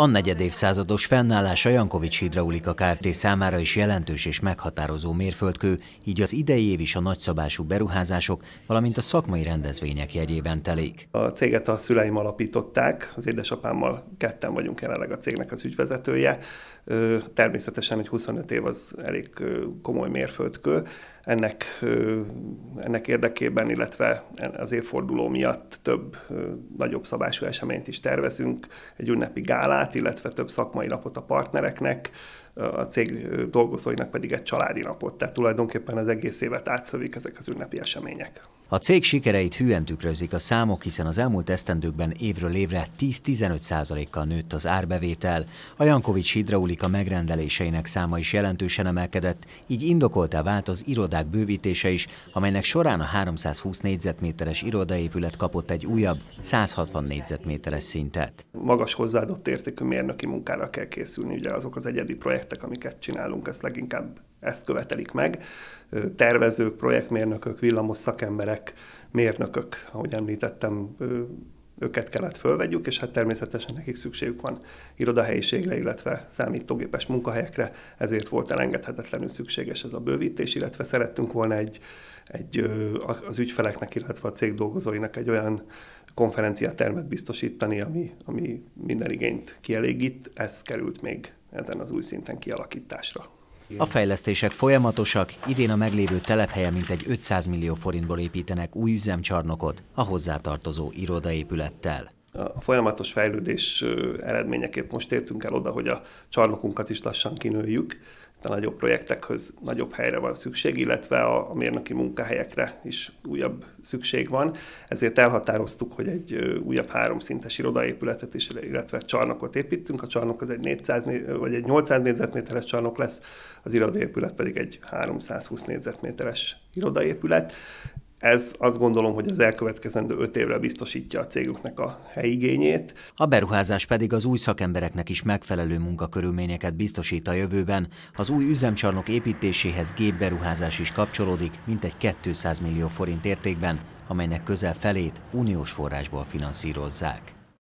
A negyedévszázados fennállása Jankovits Hidraulika Kft. Számára is jelentős és meghatározó mérföldkő, így az idei év is a nagyszabású beruházások, valamint a szakmai rendezvények jegyében telik. A céget a szüleim alapították, az édesapámmal ketten vagyunk jelenleg a cégnek az ügyvezetője. Természetesen egy 25 év az elég komoly mérföldkő. Ennek érdekében, illetve az évforduló miatt több nagyobb szabású eseményt is tervezünk, egy ünnepi gálát, illetve több szakmai napot a partnereknek, a cég dolgozóinak pedig egy családi napot, tehát tulajdonképpen az egész évet átszövik ezek az ünnepi események. A cég sikereit hűen tükrözik a számok, hiszen az elmúlt esztendőkben évről évre 10-15%-kal nőtt az árbevétel. A Jankovits Hidraulika megrendeléseinek száma is jelentősen emelkedett, így indokoltá vált az irodák bővítése is, amelynek során a 320 négyzetméteres irodaépület kapott egy újabb, 160 négyzetméteres szintet. Magas hozzáadott értékű mérnöki munkára kell készülni, ugye azok az egyedi projektek, amiket csinálunk, ezt leginkább ezt követelik meg. Tervezők, projektmérnökök, villamos szakemberek, mérnökök, ahogy említettem, őket kellett fölvegyük, és hát természetesen nekik szükségük van irodahelyiségre, illetve számítógépes munkahelyekre, ezért volt elengedhetetlenül szükséges ez a bővítés, illetve szerettünk volna az ügyfeleknek, illetve a cég dolgozóinak egy olyan konferenciatermet biztosítani, ami minden igényt kielégít, ez került még ezen az új szinten kialakításra. A fejlesztések folyamatosak, idén a meglévő telephelyen mintegy 500 millió forintból építenek új üzemcsarnokot a hozzátartozó irodaépülettel. A folyamatos fejlődés eredményeképp most értünk el oda, hogy a csarnokunkat is lassan kinőjük, de a nagyobb projektekhez nagyobb helyre van szükség, illetve a mérnöki munkahelyekre is újabb szükség van. Ezért elhatároztuk, hogy egy újabb háromszintes irodaépületet is, illetve csarnokot építünk. A csarnok az egy 800 négyzetméteres csarnok lesz, az irodaépület pedig egy 320 négyzetméteres irodaépület. Ez azt gondolom, hogy az elkövetkezendő 5 évre biztosítja a cégünknek a helyigényét. A beruházás pedig az új szakembereknek is megfelelő munkakörülményeket biztosít a jövőben. Az új üzemcsarnok építéséhez gépberuházás is kapcsolódik, mintegy 200 millió forint értékben, amelynek közel felét uniós forrásból finanszírozzák.